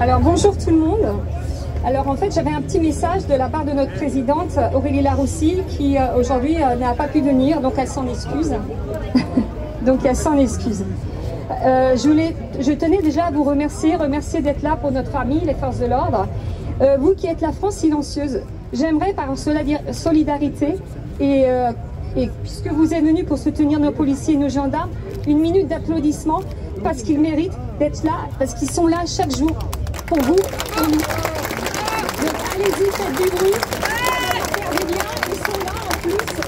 Alors bonjour tout le monde. Alors en fait j'avais un petit message de la part de notre présidente Aurélie Laroussi qui aujourd'hui n'a pas pu venir, donc elle s'en excuse. Donc elle s'en excuse. Je tenais déjà à vous remercier d'être là pour notre ami, les forces de l'ordre. Vous qui êtes la France silencieuse, j'aimerais par solidarité et puisque vous êtes venus pour soutenir nos policiers et nos gendarmes, une minute d'applaudissements parce qu'ils méritent d'être là, parce qu'ils sont là chaque jour pour vous. Donc allez-y, faites du bruit, ça va leur faire du bien,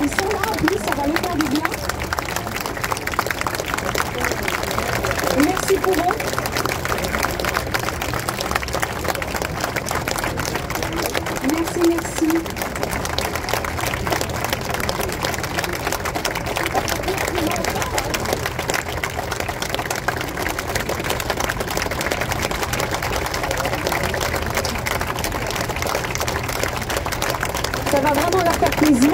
ils sont là en plus, ça va leur faire du bien. Merci pour eux. Merci. Ça va vraiment leur faire plaisir.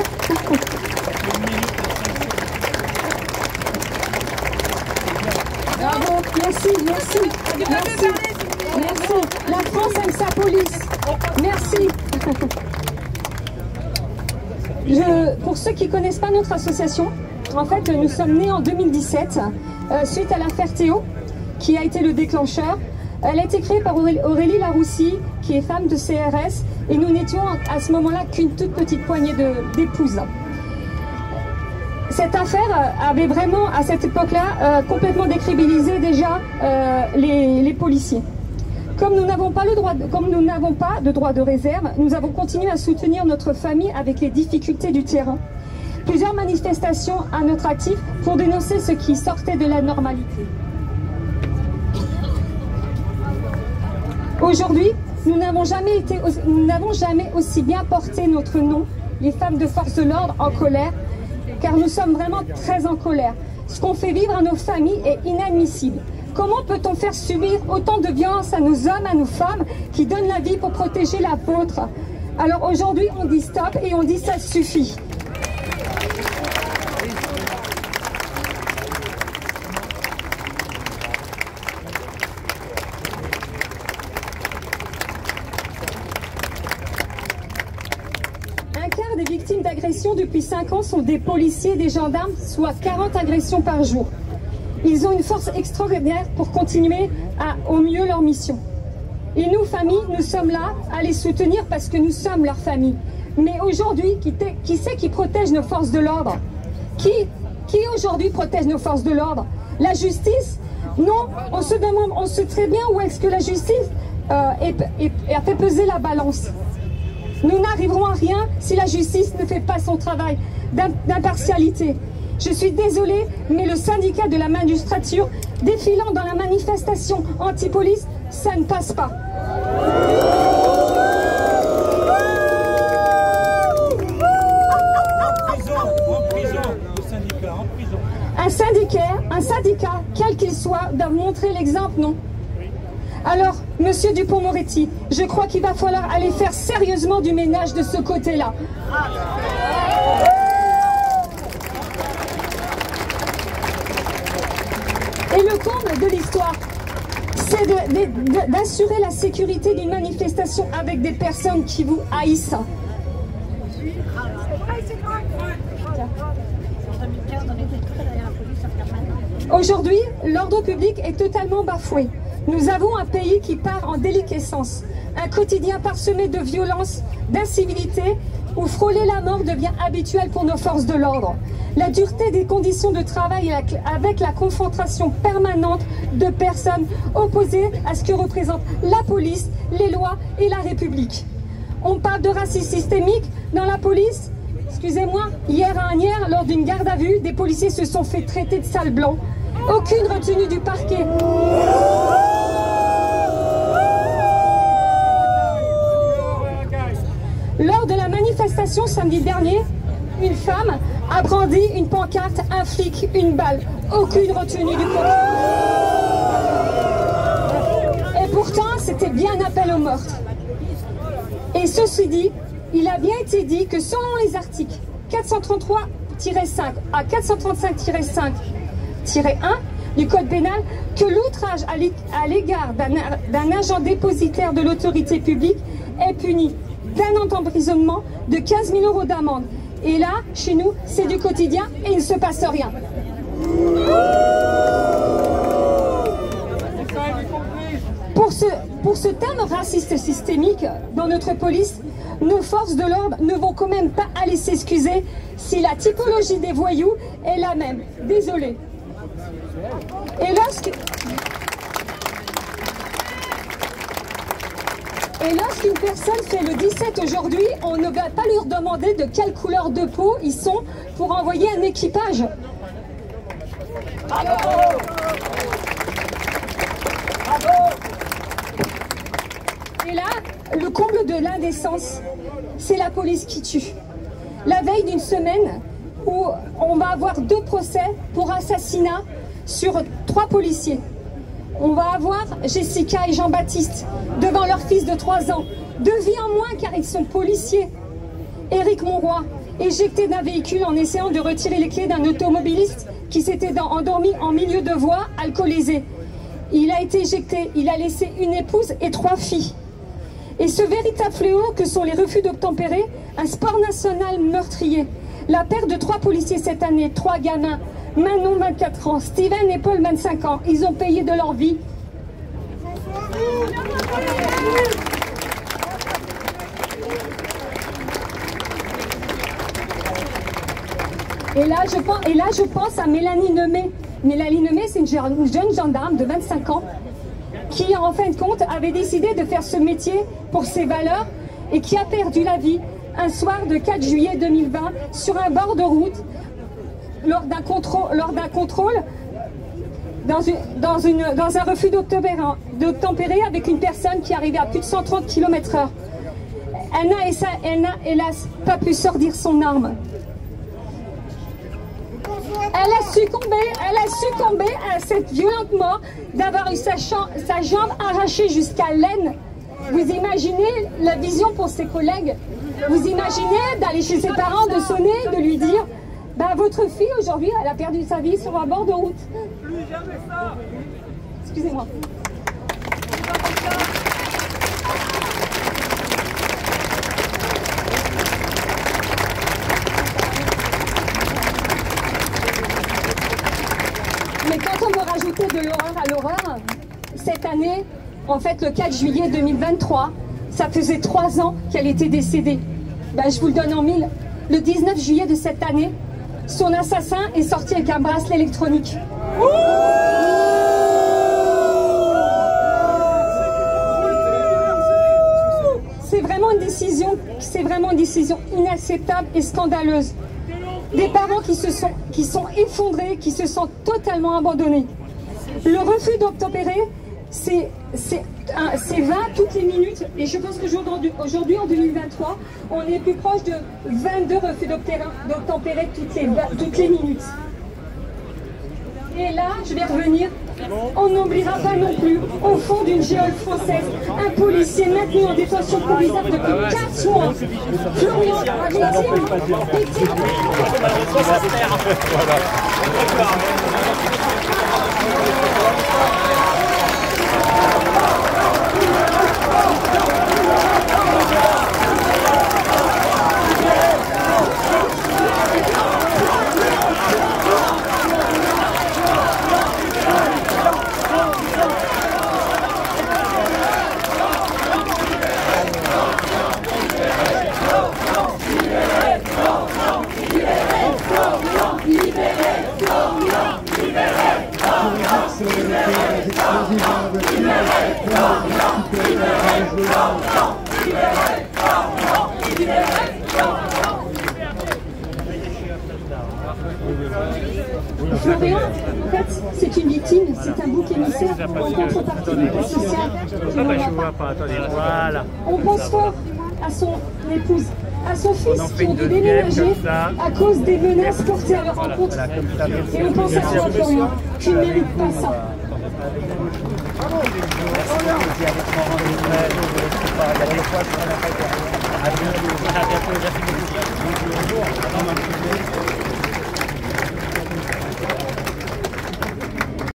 Bravo, merci. Merci. La France aime sa police. Merci. Pour ceux qui ne connaissent pas notre association, en fait nous sommes nés en 2017 suite à l'affaire Théo qui a été le déclencheur. Elle a été créée par Aurélie Laroussi qui est femme de CRS et nous n'étions à ce moment-là qu'une toute petite poignée d'épouses. Cette affaire avait vraiment à cette époque-là complètement décrédibilisé déjà les policiers. Comme nous n'avons pas de droit de réserve, nous avons continué à soutenir notre famille avec les difficultés du terrain. Plusieurs manifestations à notre actif pour dénoncer ce qui sortait de la normalité. Aujourd'hui, nous n'avons jamais aussi bien porté notre nom, les femmes de force de l'ordre en colère, car nous sommes vraiment très en colère. Ce qu'on fait vivre à nos familles est inadmissible. Comment peut-on faire subir autant de violence à nos hommes, à nos femmes, qui donnent la vie pour protéger la vôtre? Alors aujourd'hui, on dit stop et on dit ça suffit. Un quart des victimes d'agressions depuis 5 ans sont des policiers et des gendarmes, soit 40 agressions par jour. Ils ont une force extraordinaire pour continuer au mieux leur mission. Et nous, famille, nous sommes là à les soutenir parce que nous sommes leur famille. Mais aujourd'hui, qui c'est qui protège nos forces de l'ordre? Qui aujourd'hui protège nos forces de l'ordre? La justice? Non, on se demande, on sait très bien où est-ce que la justice a fait peser la balance. Nous n'arriverons à rien si la justice ne fait pas son travail d'impartialité. Je suis désolée, mais le syndicat de la magistrature, défilant dans la manifestation anti-police, ça ne passe pas. Un syndicat, quel qu'il soit, doit montrer l'exemple, non? Alors, monsieur Dupont-Moretti, je crois qu'il va falloir aller faire sérieusement du ménage de ce côté-là. Et le comble de l'histoire, c'est d'assurer la sécurité d'une manifestation avec des personnes qui vous haïssent. Aujourd'hui, l'ordre public est totalement bafoué. Nous avons un pays qui part en déliquescence. Un quotidien parsemé de violence, d'incivilité, où frôler la mort devient habituel pour nos forces de l'ordre. La dureté des conditions de travail avec la confrontation permanente de personnes opposées à ce que représente la police, les lois et la République. On parle de racisme systémique dans la police. Excusez-moi, hier, lors d'une garde à vue, des policiers se sont fait traiter de sales blancs. Aucune retenue du parquet. Lors de la manifestation samedi dernier, une femme a brandi une pancarte, un flic, une balle. Aucune retenue du procureur. Et pourtant, c'était bien un appel au meurtre. Et ceci dit, il a bien été dit que selon les articles 433-5 à 435-5-1 du Code pénal que l'outrage à l'égard d'un agent dépositaire de l'autorité publique est puni d'un an d'emprisonnement, de 15 000 euros d'amende. Et là, chez nous, c'est du quotidien et il ne se passe rien. Pour ce terme raciste systémique dans notre police, nos forces de l'ordre ne vont quand même pas aller s'excuser si la typologie des voyous est la même. Désolée. Et lorsqu'une personne fait le 17 aujourd'hui, on ne va pas leur demander de quelle couleur de peau ils sont pour envoyer un équipage. Bravo. Bravo. Et là, le comble de l'indécence, c'est la police qui tue. La veille d'une semaine où on va avoir 2 procès pour assassinat sur 3 policiers. On va avoir Jessica et Jean-Baptiste devant leur fils de 3 ans, 2 vies en moins car ils sont policiers. Éric Monroy, éjecté d'un véhicule en essayant de retirer les clés d'un automobiliste qui s'était endormi en milieu de voie, alcoolisé. Il a été éjecté, il a laissé une épouse et 3 filles. Et ce véritable fléau que sont les refus d'obtempérer, un sport national meurtrier. La perte de 3 policiers cette année, 3 gamins, Manon 24 ans, Steven et Paul 25 ans, ils ont payé de leur vie. Et là je pense à Mélanie Nemé. Mélanie Nemé, c'est une jeune gendarme de 25 ans qui en fin de compte avait décidé de faire ce métier pour ses valeurs et qui a perdu la vie un soir de 4 juillet 2020 sur un bord de route lors d'un contrôle dans un refus d'obtempérer avec une personne qui arrivait à plus de 130 km/h. Elle n'a hélas pas pu sortir son arme. Elle a succombé à cette violente mort d'avoir eu sa jambe arrachée jusqu'à l'aine. Vous imaginez la vision pour ses collègues? Vous imaginez d'aller chez ses parents, de sonner, de lui dire « Bah, votre fille aujourd'hui, elle a perdu sa vie sur un bord de route. » Plus jamais ça. Excusez-moi. Mais quand on veut rajouter de l'horreur à l'horreur, cette année, en fait, le 4 juillet 2023, ça faisait 3 ans qu'elle était décédée. Ben, je vous le donne en mille. Le 19 juillet de cette année, son assassin est sorti avec un bracelet électronique. C'est vraiment une décision inacceptable et scandaleuse. Des parents qui sont effondrés, qui se sentent totalement abandonnés. Le refus d'obtempérer, c'est 20 toutes les minutes. Et je pense qu'aujourd'hui, en 2023, on est plus proche de 22 refus d'obtempérer toutes les minutes. Et là, je vais revenir. On n'oubliera pas non plus, au fond d'une géole française, un policier maintenu en détention provisoire depuis 4 mois. Florian, Florian, en fait, c'est une victime, c'est un bouc émissaire en contrepartie de la sociale. On pense fort à son épouse, à son fils qui ont dû déménager à cause des menaces portées à leur rencontre. Et on pense à toi, Florian, qui ne mérite pas ça.